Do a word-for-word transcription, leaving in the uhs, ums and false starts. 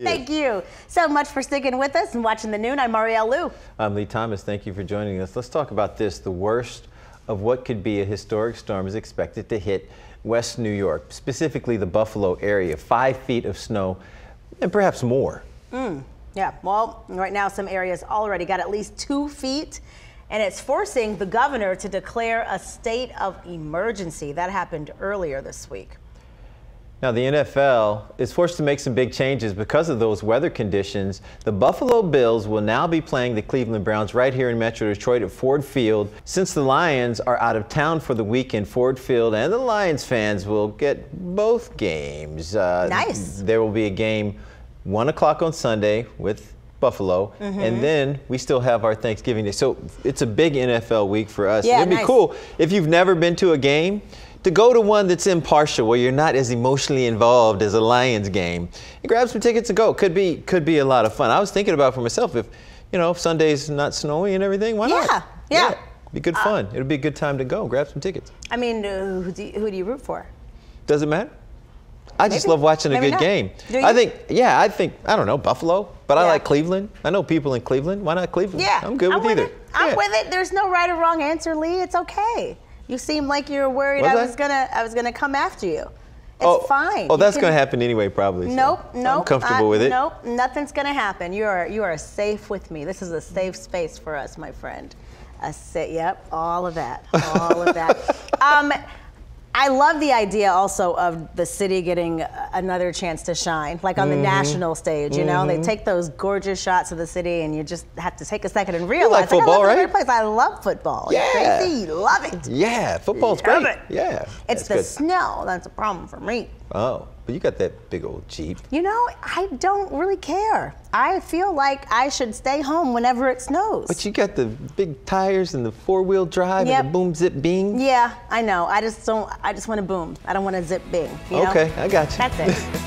Yeah. Thank you so much for sticking with us and watching The Noon. I'm Marielle Liu. I'm Lee Thomas. Thank you for joining us. Let's talk about this. The worst of what could be a historic storm is expected to hit West New York, specifically the Buffalo area. Five feet of snow and perhaps more. Mm, yeah. Well, right now some areas already got at least two feet. And it's forcing the governor to declare a state of emergency. That happened earlier this week. Now, the N F L is forced to make some big changes because of those weather conditions. The Buffalo Bills will now be playing the Cleveland Browns right here in Metro Detroit at Ford Field. Since the Lions are out of town for the weekend, Ford Field and the Lions fans will get both games. Uh, nice. There will be a game one o'clock on Sunday with Buffalo, mm-hmm. and then we still have our Thanksgiving Day. So it's a big N F L week for us. Yeah, it'd be nice. Cool if you've never been to a game to go to one that's impartial, where you're not as emotionally involved as a Lions game, and grab some tickets to go. Could be could be a lot of fun. I was thinking about for myself, if you know if Sunday's not snowy and everything, why yeah, not? Yeah, yeah, be good fun. Uh, It'll be a good time to go. Grab some tickets. I mean, uh, who, do you, who do you root for? Does it matter? I Maybe. just love watching a Maybe good not. game. I think, yeah, I think, I don't know, Buffalo, but yeah. I like Cleveland. I know people in Cleveland. Why not Cleveland? Yeah. I'm good I'm with, with either. It. I'm yeah. with it. There's no right or wrong answer, Lee. It's okay. You seem like you were worried was I, I was gonna I was gonna come after you. It's oh, fine. Oh, you that's can, gonna happen anyway, probably. So. Nope, nope. I'm comfortable I, with it. Nope, nothing's gonna happen. You are you are safe with me. This is a safe space for us, my friend. A sa- yep, all of that, all of that. Um, I love the idea also of the city getting another chance to shine, like on mm-hmm. the national stage, you mm-hmm. know? They take those gorgeous shots of the city and you just have to take a second and realize, you like football, I, right? place. I love football. Yeah. It's crazy, love it. Yeah, football's love great. It. Yeah. It's the good. snow that's a problem for me. Oh, but you got that big old Jeep. You know, I don't really care. I feel like I should stay home whenever it snows. But you got the big tires and the four-wheel drive yep. and the boom, zip, bing. Yeah, I know. I just don't. I just want to boom. I don't want to zip, bing. You okay, know? I got you. That's it.